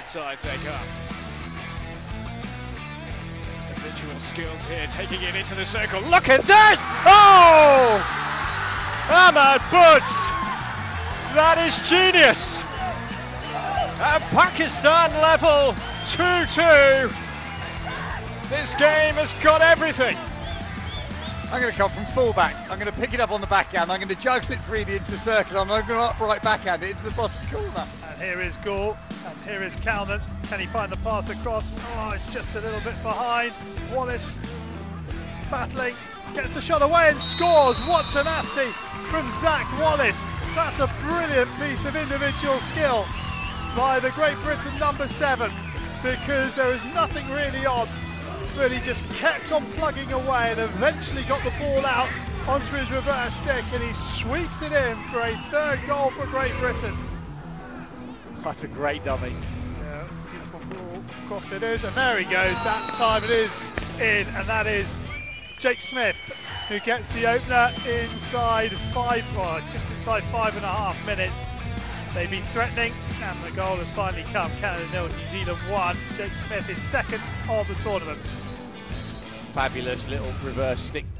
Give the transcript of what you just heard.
right side back up. Individual skills here, taking it into the circle. Look at this! Oh! Ahmad Butt! That is genius! At Pakistan level, 2-2. This game has got everything. I'm going to come from fullback. I'm going to pick it up on the backhand. I'm going to juggle it freely into the circle, and I'm going to upright backhand it into the bottom corner. And here is Gore, and here is Calvin. Can he find the pass across? Oh, it's just a little bit behind. Wallace battling, gets the shot away and scores. What tenacity from Zach Wallace. That's a brilliant piece of individual skill by the Great Britain number 7, because there was nothing really on, but he just kept on plugging away and eventually got the ball out onto his reverse stick, and he sweeps it in for a third goal for Great Britain. That's a great dummy. Yeah, beautiful ball, of course it is, and there he goes, that time it is in, and that is Jake Smith, who gets the opener inside just inside five and a half minutes. They've been threatening, and the goal has finally come. Canada 0, New Zealand 1. Jake Smith is second of the tournament. Fabulous little reverse stick